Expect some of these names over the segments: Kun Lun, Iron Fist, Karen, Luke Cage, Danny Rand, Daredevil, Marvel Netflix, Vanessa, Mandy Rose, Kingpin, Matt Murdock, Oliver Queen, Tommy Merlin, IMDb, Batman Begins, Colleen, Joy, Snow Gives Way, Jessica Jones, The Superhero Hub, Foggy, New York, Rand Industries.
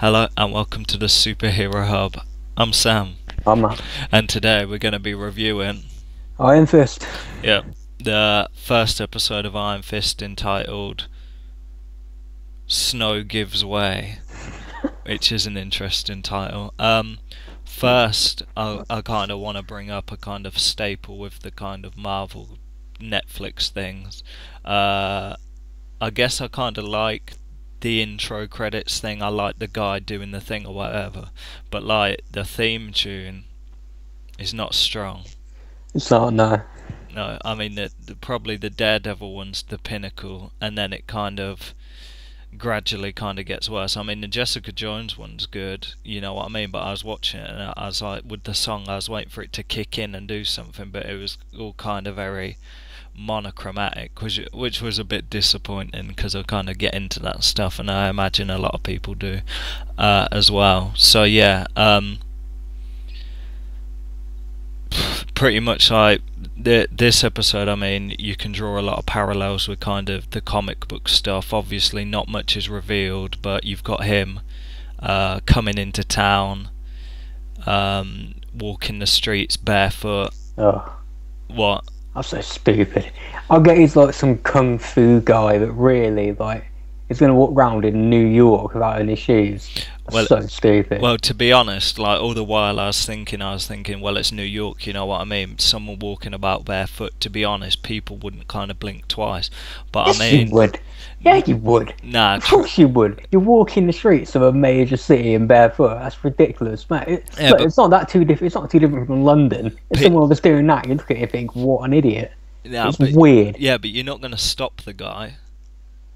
Hello and welcome to the Superhero Hub. I'm Sam. I'm Matt. And today we're going to be reviewing Iron Fist. Yeah, the first episode of Iron Fist, entitled Snow Gives Way, which is an interesting title. First, I kind of want to bring up a kind of staple with the kind of Marvel Netflix things. I guess I kind of like the intro credits thing, I like the guy doing the thing or whatever, but like the theme tune is not strong. It's not, no, I mean probably the Daredevil one's the pinnacle, and then it kind of gradually kind of gets worse. I mean the Jessica Jones one's good, you know what I mean, but I was watching it and I was like, with the song I was waiting for it to kick in and do something, but it was all kind of very monochromatic, which was a bit disappointing because I kind of get into that stuff, and I imagine a lot of people do as well. So yeah, pretty much like this episode, I mean you can draw a lot of parallels with kind of the comic book stuff. Obviously not much is revealed, but you've got him coming into town, walking the streets barefoot. Oh. What? That's so stupid. I'll get he's like some kung fu guy, but really, like, he's going to walk around in New York without any shoes. That's so stupid. Well, to be honest, like, all the while I was thinking, well, it's New York, you know what I mean? Someone walking about barefoot, to be honest, people wouldn't kind of blink twice. But yes, I mean, you would. Yeah, you would. Nah, of course you would. You're walking the streets of a major city in barefoot. That's ridiculous, mate. Yeah, but it's not that too different. It's not too different from London. If someone was doing that, you look at it and think, "What an idiot!" Nah, it's weird. Yeah, but you're not going to stop the guy.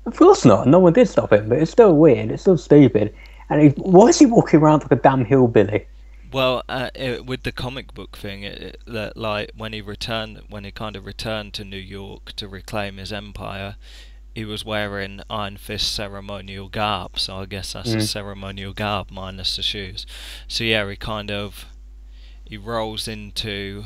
Of course not. No one did stop him, but it's still weird. It's still stupid. And why is he walking around like a damn hillbilly? Well, with the comic book thing, like when he kind of returned to New York to reclaim his empire, he was wearing Iron Fist ceremonial garb, so I guess that's a ceremonial garb minus the shoes. So yeah, he rolls into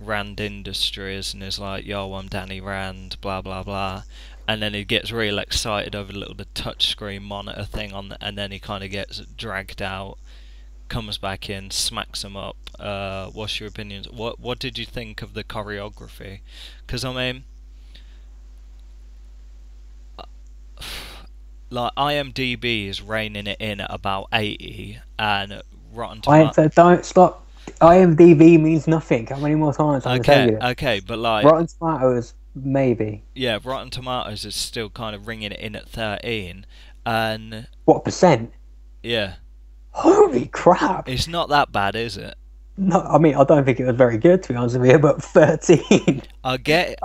Rand Industries and is like, "Yo, I'm Danny Rand, blah blah blah," and then he gets real excited over the touchscreen monitor thing and then he kind of gets dragged out, comes back in, smacks him up. What's your opinions? What did you think of the choreography? Because I mean, like, IMDb is reining it in at about 80, and Rotten Tomatoes. Don't stop. IMDb means nothing. How many more times I can tell you? Okay, but like Rotten Tomatoes, maybe. Yeah, Rotten Tomatoes is still kind of ringing it in at 13, and what percent? Yeah. Holy crap! It's not that bad, is it? No, I mean I don't think it was very good, to be honest with you. But 13. I get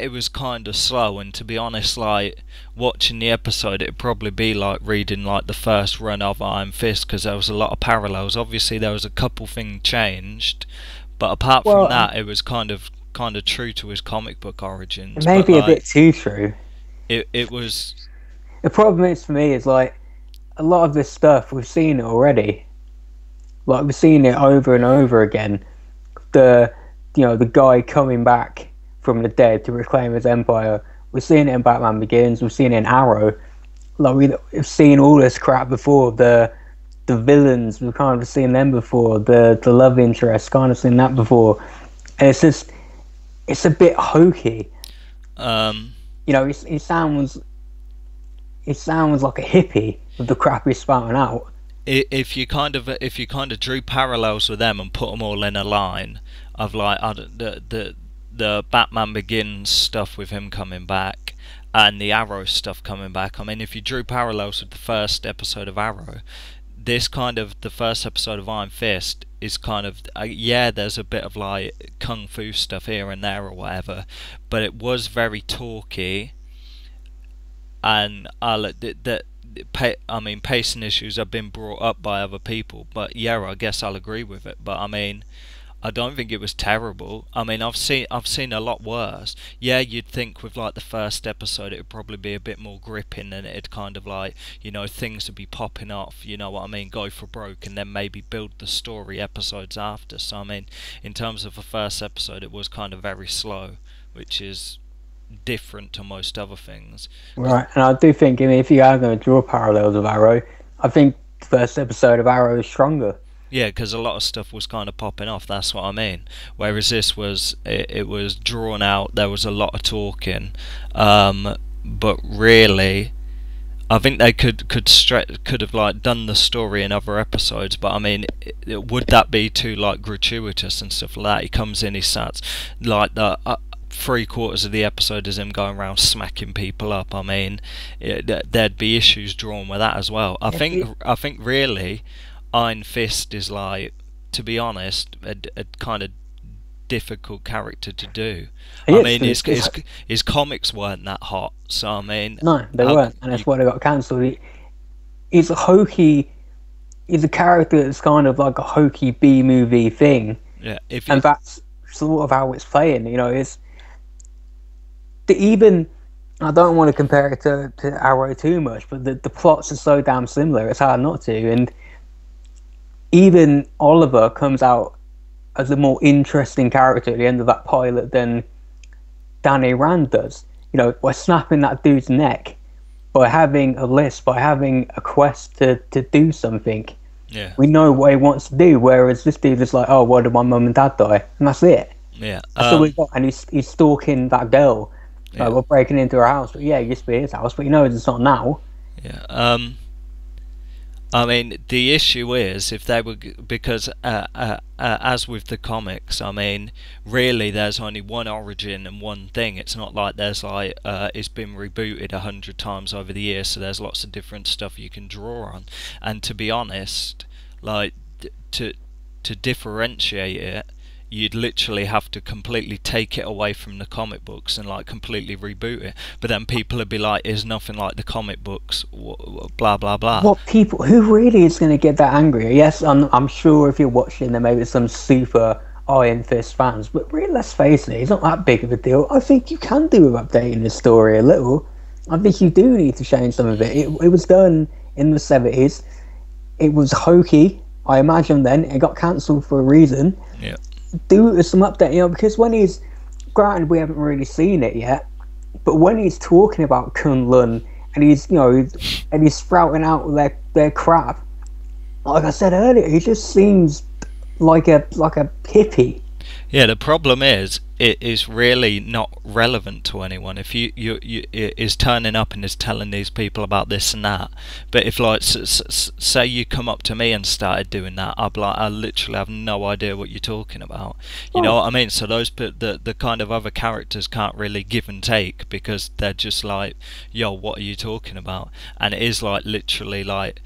it was kind of slow, and to be honest, like, watching the episode, it'd probably be like reading like the first run of Iron Fist, because there was a lot of parallels. Obviously, there was a couple things changed, but apart from that, it was kind of true to his comic book origins. Maybe like, a bit too true. It was. The problem is for me is like a lot of this stuff we've seen already. Like we've seen it over and over again. The guy coming back from the dead to reclaim his empire. We've seen it in Batman Begins. We've seen it in Arrow. Like we've seen all this crap before. The villains, we've kind of seen them before. The love interest, kind of seen that before. And it's just, it's a bit hokey. You know, it sounds like a hippie with the crap he's spouting out. If you kind of drew parallels with them and put them all in a line of like the Batman Begins stuff with him coming back and the Arrow stuff coming back. I mean, if you drew parallels with the first episode of Arrow, the first episode of Iron Fist is kind of, yeah, there's a bit of like kung fu stuff here and there or whatever, but it was very talky, and I mean pacing issues have been brought up by other people, but yeah, I guess I'll agree with it. But I mean, I don't think it was terrible. I mean, I've seen a lot worse. Yeah, you'd think with like the first episode it would probably be a bit more gripping, and it'd kind of like, you know, things would be popping off, you know what I mean, go for broke, and then maybe build the story episodes after. So I mean, in terms of the first episode, it was kind of very slow, which is different to most other things. Right, and I do think, I mean, if you are going to draw parallels of Arrow, I think the first episode of Arrow is stronger. Yeah, because a lot of stuff was kind of popping off, that's what I mean. Whereas this was, it was drawn out, there was a lot of talking, but really, I think they could have like done the story in other episodes, but I mean, would that be too like gratuitous and stuff like that? He comes in, he sats, like the 3/4 of the episode is him going around smacking people up. I mean, there'd be issues drawn with that as well. I think really, Iron Fist is like, to be honest, a kind of difficult character to do. I mean, his comics weren't that hot, so I mean... No, they weren't, and that's why they got cancelled. He's a hokey... He's a character that's kind of like a hokey B-movie thing. Yeah, and that's sort of how it's playing, you know, it's... Even... I don't want to compare it to Arrow too much, but the plots are so damn similar, it's hard not to, and even Oliver comes out as a more interesting character at the end of that pilot than Danny Rand does. You know, by snapping that dude's neck, by having a list, by having a quest to do something. Yeah. We know what he wants to do, whereas this dude is like, oh, why did my mum and dad die? And that's it. Yeah. That's all we got. And he's stalking that girl. Yeah. Like, we're breaking into her house. But yeah, it used to be his house, but you know it's not now. Yeah. I mean, the issue is if they were, because as with the comics, I mean, really there's only one origin and one thing. It's not like there's like it's been rebooted 100 times over the years, so there's lots of different stuff you can draw on. And to be honest, like to differentiate it, you'd literally have to completely take it away from the comic books and like completely reboot it, but then people would be like, "Is nothing like the comic books, blah blah blah." What people, who really is going to get that angry? Yes, I'm sure if you're watching there maybe some super Iron Fist fans, but really, let's face it, it's not that big of a deal. I think you can do with updating the story a little. I think you do need to change some of it. It was done in the 70s. It was hokey, I imagine, then it got cancelled for a reason. Yeah. Do some update, you know, because when he's, granted we haven't really seen it yet, but when he's talking about Kun Lun and he's, you know, he's sprouting out their crap, like I said earlier, he just seems like a hippie. Yeah, the problem is it is really not relevant to anyone. If you is turning up and is telling these people about this and that, but if like say you come up to me and started doing that, I'd be like, I literally have no idea what you're talking about. You know what I mean? So those the kind of other characters can't really give and take because they're just like, yo, what are you talking about? And it is like literally like,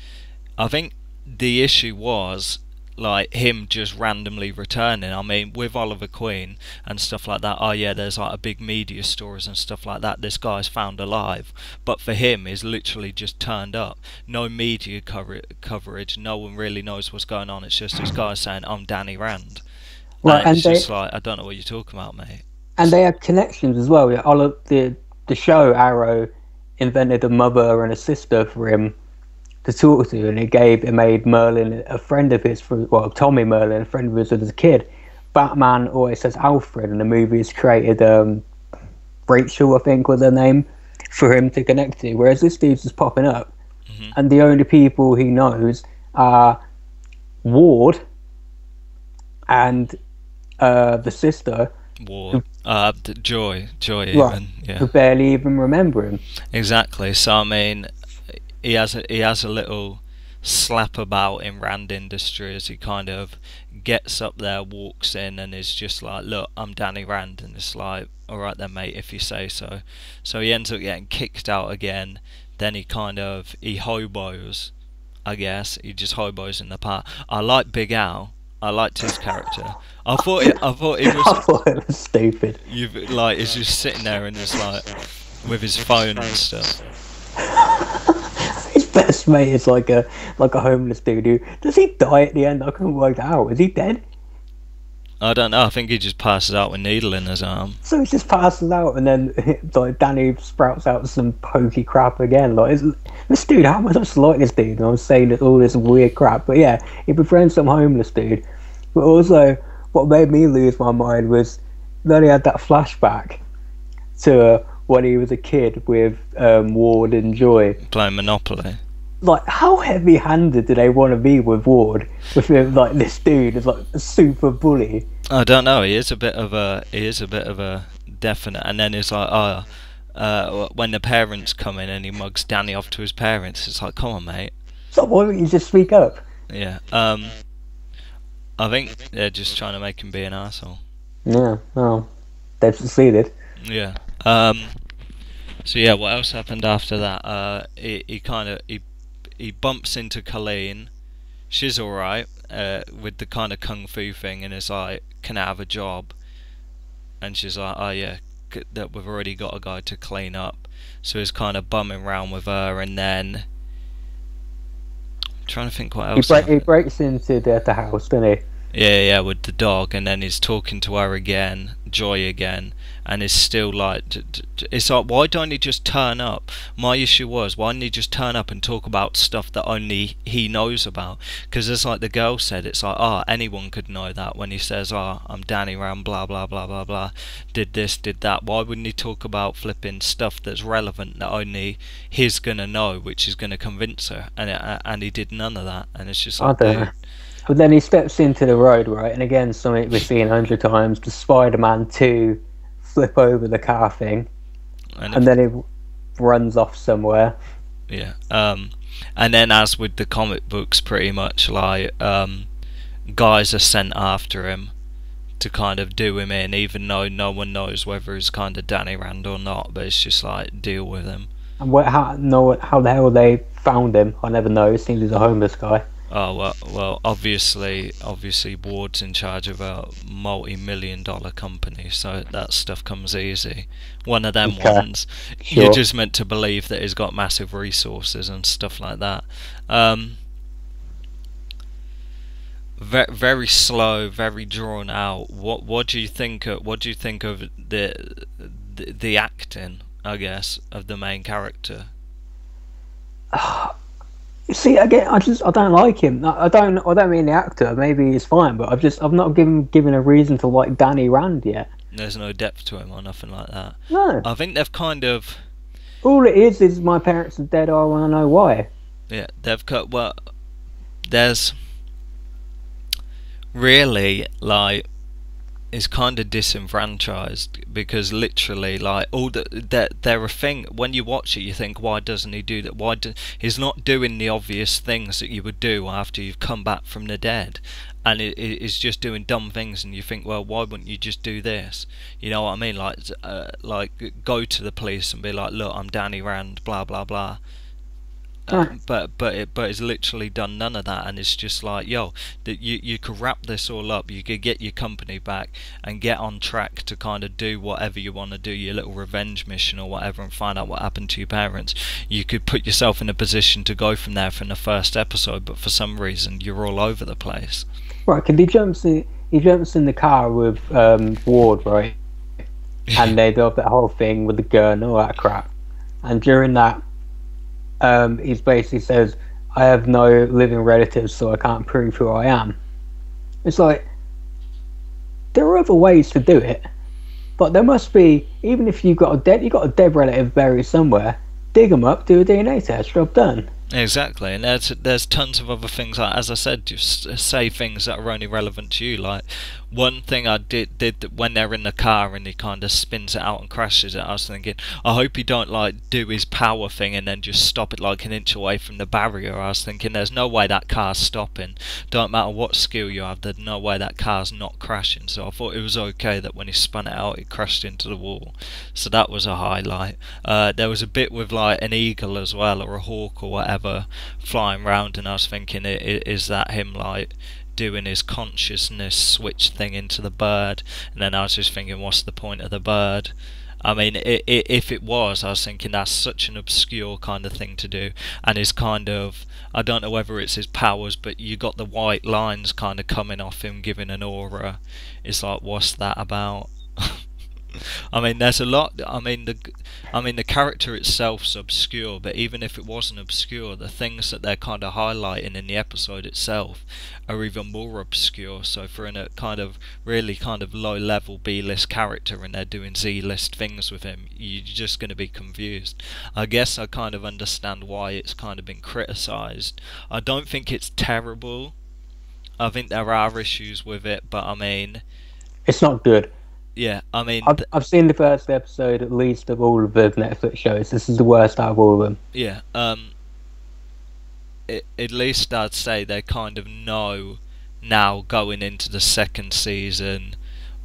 I think the issue was, like him just randomly returning. I mean, with Oliver Queen and stuff like that, oh yeah, there's like a big media stories and stuff like that, this guy's found alive, but for him he's literally just turned up, no media coverage, no one really knows what's going on. It's just this guy saying, I'm Danny Rand. Well, and it's just like, I don't know what you're talking about, mate. And they have connections as well. The show Arrow invented a mother and a sister for him to talk to, and it made Merlin a friend of his, Tommy Merlin, a friend of his as a kid. Batman always says Alfred, and the movie has created Rachel, I think was her name, for him to connect to, whereas this dude's just popping up. Mm-hmm. And the only people he knows are Ward and the sister, Ward, Joy even, right, yeah. Who barely even remember him. Exactly, so I mean, he has a little slap about in Rand Industries. He kind of gets up there, walks in, and is just like, look, I'm Danny Rand, and it's like, alright then mate, if you say so. So he ends up getting kicked out again, then he hobos, I guess, he just hobos in the park. I like Big Al, I liked his character. I thought it was stupid. Like, he's just sitting there and just like, with his phone and stuff. His best mate is like a homeless dude who, does he die at the end? I couldn't work that out. Is he dead? I don't know. I think he just passes out with a needle in his arm. So he just passes out, and then like Danny sprouts out some pokey crap again. Like, this dude, how much I just like this dude, and I'm saying all this weird crap. But yeah, he befriends some homeless dude. But also, what made me lose my mind was then he had that flashback to when he was a kid with Ward and Joy. Playing Monopoly. like, how heavy-handed do they want to be with Ward, with him, like this dude is like a super bully? I don't know. He is a bit of a definite. And then it's like, when the parents come in and he mugs Danny off to his parents, it's like, come on, mate. So why don't you just speak up? Yeah. I think they're just trying to make him be an arsehole. Yeah. Well, they've succeeded. Yeah. So yeah, what else happened after that? He bumps into Colleen. She's all right with the kind of kung fu thing, and is like, "Can I have a job?" And she's like, "Oh yeah, that we've already got a guy to clean up." So he's kind of bumming around with her, and then I'm trying to think what else. He breaks into the house, doesn't he? Yeah, with the dog, and then he's talking to her again, Joy again, and it's still like, it's like, why don't he just turn up? My issue was, why didn't he just turn up and talk about stuff that only he knows about? Because it's like the girl said, it's like, anyone could know that. When he says, I'm Danny Rand, blah, blah, blah, blah, blah, did this, did that, why wouldn't he talk about flipping stuff that's relevant that only he's going to know, which is going to convince her? And he did none of that, and it's just like, dude. But then he steps into the road, right? And again, something we've seen 100 times, the Spider-Man 2 flip over the car thing. And then it runs off somewhere. Yeah. And then, as with the comic books, pretty much, like, guys are sent after him to kind of do him in, even though no one knows whether he's kind of Danny Rand or not. But it's just like, deal with him. And how the hell they found him, I never know. It seems he's a homeless guy. Oh, well, obviously Ward's in charge of a multi-million-dollar company, so that stuff comes easy. One of them ones. Sure. You're just meant to believe that he's got massive resources and stuff like that. Very slow, very drawn out. What do you think? What do you think of the acting, I guess, of the main character? See, again, I don't like him. I don't mean the actor. Maybe he's fine, but I've not given a reason to like Danny Rand yet. There's no depth to him or nothing like that. No. I think they've kind of. All it is my parents are dead. I want to know why. Yeah, they've cut. Well, there's really like. Is kind of disenfranchised because literally, like, all they're a thing. When you watch it, you think, why doesn't he do that? He's not doing the obvious things that you would do after you've come back from the dead, and it's just doing dumb things. And you think, well, why wouldn't you just do this? You know what I mean? Like go to the police and be like, look, I'm Danny Rand, blah blah blah. But it's literally done none of that, and it's just like, yo, that you could wrap this all up, you could get your company back and get on track to kind of do whatever you want to do, your little revenge mission or whatever, and find out what happened to your parents. You could put yourself in a position to go from there from the first episode, but for some reason you're all over the place. Right, because he jumps in the car with Ward, right, and they do that whole thing with the gun, all that crap, and during that. He basically says, I have no living relatives, so I can't prove who I am. It's like, there are other ways to do it, but there must be, even if you've got a dead relative buried somewhere, dig them up, do a DNA test, job done. Exactly, and there's tons of other things. Like, as I said, just say things that are only relevant to you. Like one thing I did when they're in the car and he kind of spins it out and crashes it. I was thinking, I hope he don't like do his power thing and then just stop it like an inch away from the barrier. I was thinking, there's no way that car's stopping. Don't matter what skill you have, there's no way that car's not crashing. So I thought it was okay that when he spun it out, it crashed into the wall. So that was a highlight. There was a bit with like an eagle as well, or a hawk or whatever, flying round, and I was thinking, is that him like doing his consciousness switch thing into the bird? And then I was just thinking, what's the point of the bird? I mean, if it was, I was thinking that's such an obscure kind of thing to do, and it's kind of, I don't know whether it's his powers, but you got the white lines kind of coming off him, giving an aura. It's like, what's that about? I mean, there's a lot. I mean the character itself's obscure, but even if it wasn't obscure, the things that they're kind of highlighting in the episode itself are even more obscure. So for a kind of really kind of low level B-list character, and they're doing Z-list things with him, you're just going to be confused. I guess I kind of understand why it's kind of been criticised. I don't think it's terrible. I think there are issues with it, but I mean, it's not good. Yeah, I mean, I've seen the first episode at least of all of the Netflix shows. This is the worst out of all of them. Yeah, at least I'd say they kind of know now going into the second season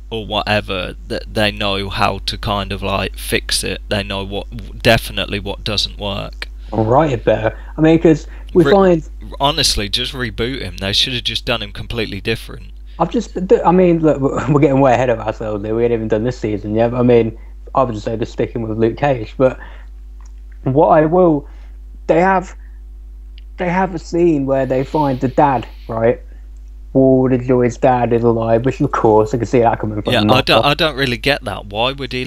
or whatever that they know how to kind of like fix it. They know what definitely what doesn't work. I'll write it better. I mean, because we find honestly, just reboot him. They should have just done him completely different. I mean, look, we're getting way ahead of ourselves there. We haven't even done this season yet. But I mean, I would just say just sticking with Luke Cage. But what I will, they have a scene where they find the dad, right? Ward and Joy's dad is alive, which of course I can see that coming from. Yeah, I don't really get that. Why would he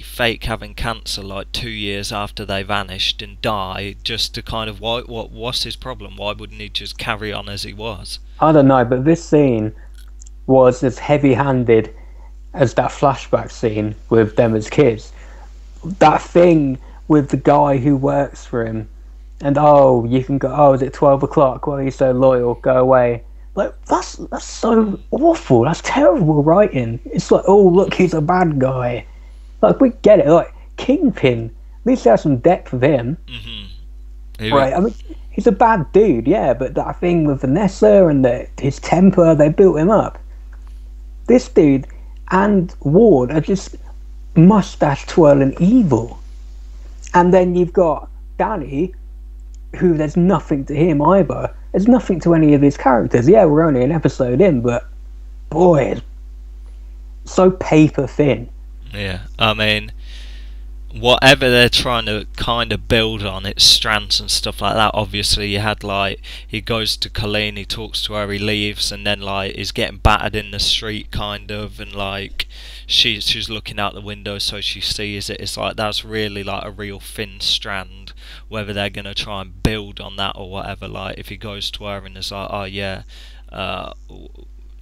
fake having cancer like 2 years after they vanished and die just to kind of what's his problem? Why wouldn't he just carry on as he was? I don't know, but this scene was as heavy-handed as that flashback scene with them as kids. That thing with the guy who works for him, and oh, you can go. Oh, is it 12 o'clock? Why are you so loyal? Go away. Like, that's so awful. That's terrible writing. It's like, oh, look, he's a bad guy. Like, we get it. Like, Kingpin, at least there's some depth with him. Mm-hmm. Right, I mean, he's a bad dude, yeah, but that thing with Vanessa and his temper, they built him up. This dude and Ward are just mustache-twirling evil. And then you've got Danny, who there's nothing to him either. There's nothing to any of these characters. Yeah, we're only an episode in, but boy, it's so paper thin. Yeah, I mean, whatever they're trying to kind of build on, its strands and stuff like that. Obviously, you had like he goes to Colleen, he talks to her, he leaves, and then like he's getting battered in the street, kind of, and like she's looking out the window, so she sees it. It's like that's really like a real thin strand. Whether they're gonna try and build on that or whatever, like if he goes to her and it's like, oh yeah,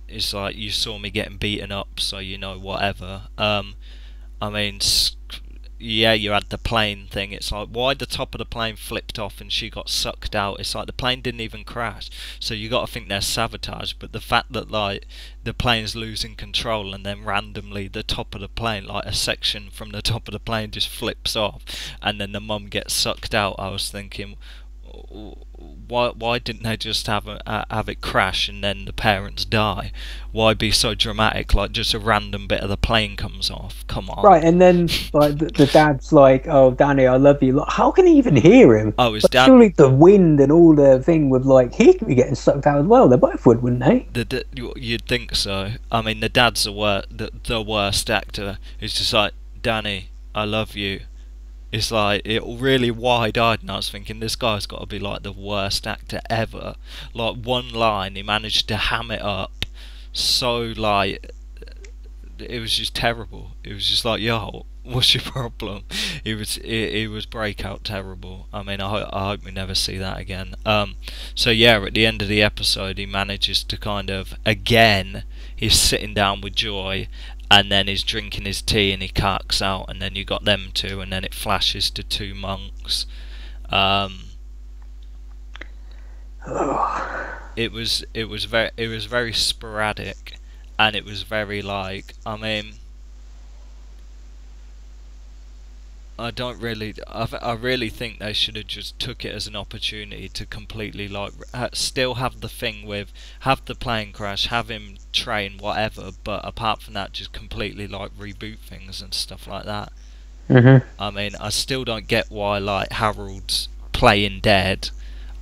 it's like you saw me getting beaten up, so you know whatever. I mean. Yeah, you had the plane thing. It's like, why the top of the plane flipped off and she got sucked out? It's like the plane didn't even crash. So you got to think they're sabotage. But the fact that like the plane's losing control and then randomly the top of the plane, like a section from the top of the plane, just flips off, and then the mum gets sucked out. I was thinking, why didn't they just have it crash and then the parents die? Why be so dramatic? Like just a random bit of the plane comes off. Come on. Right, and then like the dad's like, "Oh, Danny, I love you." Like, how can he even hear him? Oh, his dad. Surely the wind and all the thing would like he could be getting sucked out as well. They both would, wouldn't they? You'd think so. I mean, the dad's the worst actor. He's just like, "Danny, I love you." It's like, it really wide-eyed, and I was thinking, this guy's got to be like the worst actor ever. Like, one line, he managed to ham it up so, like, it was just terrible. It was just like, yo, what's your problem? It was breakout terrible. I mean, I hope we never see that again. So, yeah, at the end of the episode, he manages to kind of, again, he's sitting down with Joy, and then he's drinking his tea and he carks out, and then you got them two, and then it flashes to two monks. It was very sporadic, and it was very like, I mean, I really think they should have just took it as an opportunity to completely like still have the thing with have the plane crash, have him train whatever, but apart from that, just completely like reboot things and stuff like that. Mm-hmm. I mean, I still don't get why like Harold's playing dead.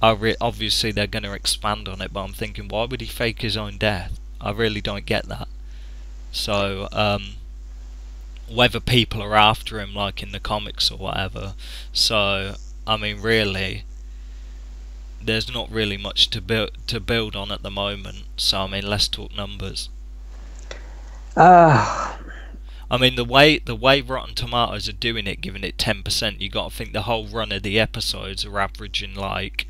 Obviously they're going to expand on it, but I'm thinking, why would he fake his own death? I really don't get that. So whether people are after him like in the comics or whatever. So I mean, really there's not really much to build on at the moment. So I mean, let's talk numbers. I mean, the way Rotten Tomatoes are doing it, giving it 10%, you got to think the whole run of the episodes are averaging like,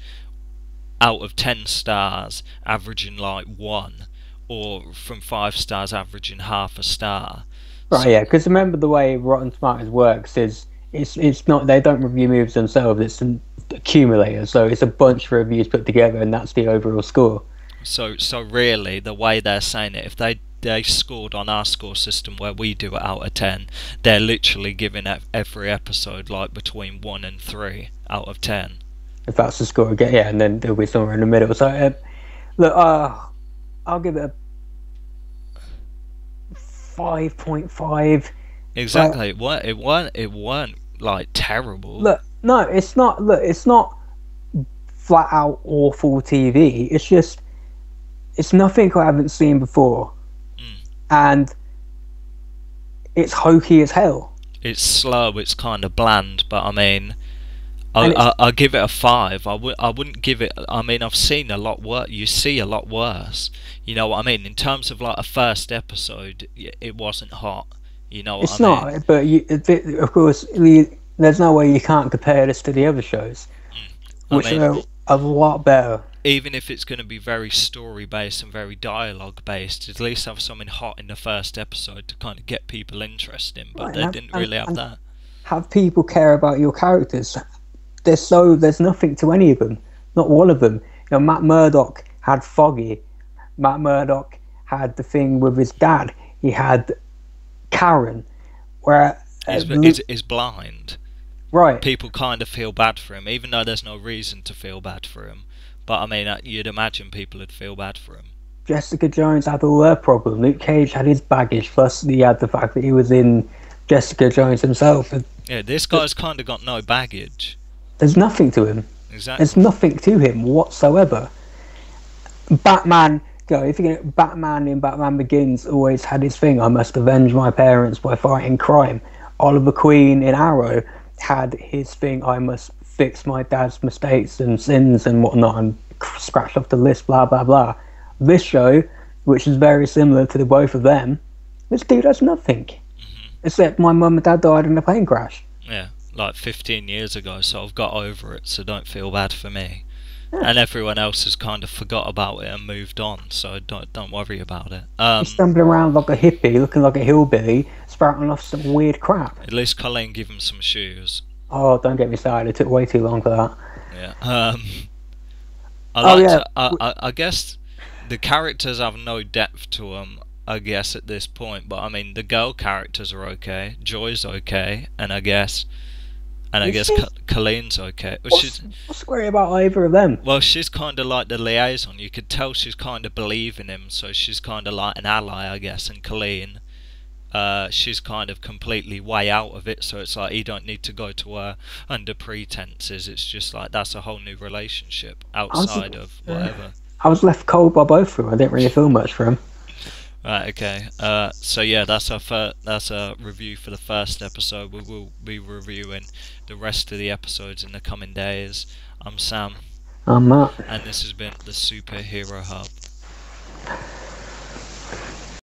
out of 10 stars, averaging like 1, or from 5 stars, averaging half a star. Right, so, yeah, because remember the way Rotten Tomatoes works is it's not, they don't review movies themselves, it's an accumulator, so it's a bunch of reviews put together, and that's the overall score. So really, the way they're saying it, if they scored on our score system where we do it out of 10, they're literally giving every episode like between 1 and 3 out of 10. If that's the score again, yeah, and then there'll be somewhere in the middle. So, look, I'll give it a 5.5. Exactly. It weren't like terrible. Look, no, it's not. Look, it's not flat out awful TV. It's just, it's nothing I haven't seen before, and it's hokey as hell. It's slow. It's kind of bland, but I mean. I'll give it a 5. I wouldn't give it. I mean, I've seen a lot worse. You see a lot worse. You know what I mean? In terms of like a first episode, it wasn't hot. You know what I mean? It's not. But of course, there's no way you can't compare this to the other shows, which are a lot better. Even if it's going to be very story based and very dialogue based, at least have something hot in the first episode to kind of get people interested. But right, they didn't really have that. Have people care about your characters? There's nothing to any of them, not one of them. You know, Matt Murdock had Foggy. Matt Murdock had the thing with his dad. He had Karen, where Luke is blind. Right. People kind of feel bad for him, even though there's no reason to feel bad for him. But I mean, you'd imagine people would feel bad for him. Jessica Jones had all her problem. Luke Cage had his baggage. Plus, he had the fact that he was in Jessica Jones himself. Yeah, this guy's kind of got no baggage. There's nothing to him. Exactly. There's nothing to him whatsoever. Batman, you know, if you get Batman in Batman Begins, always had his thing. I must avenge my parents by fighting crime. Oliver Queen in Arrow had his thing. I must fix my dad's mistakes and sins and whatnot, and scratch off the list. Blah blah blah. This show, which is very similar to the both of them, this dude has nothing, except my mum and dad died in a plane crash. Yeah. Like 15 years ago, so I've got over it, so don't feel bad for me. Yeah. And everyone else has kind of forgot about it and moved on, so don't worry about it. He's stumbling around like a hippie, looking like a hillbilly, sprouting off some weird crap. At least Colleen gave him some shoes. Oh, don't get me started, it took way too long for that. Yeah. I guess the characters have no depth to them, I guess, at this point, but I mean, the girl characters are okay, Joy's okay, and I guess... And I guess Colleen's okay. What's great about either of them? Well, she's kind of like the liaison. You could tell she's kind of believing him, so she's kind of like an ally, I guess. And Colleen, she's kind of completely way out of it, so it's like he don't need to go to her under pretenses. It's just like that's a whole new relationship outside of whatever. I was left cold by both of them. I didn't really feel much for him. Right, okay. So yeah, that's our review for the first episode. We will be reviewing the rest of the episodes in the coming days. I'm Sam. I'm Matt. And this has been the Superhero Hub.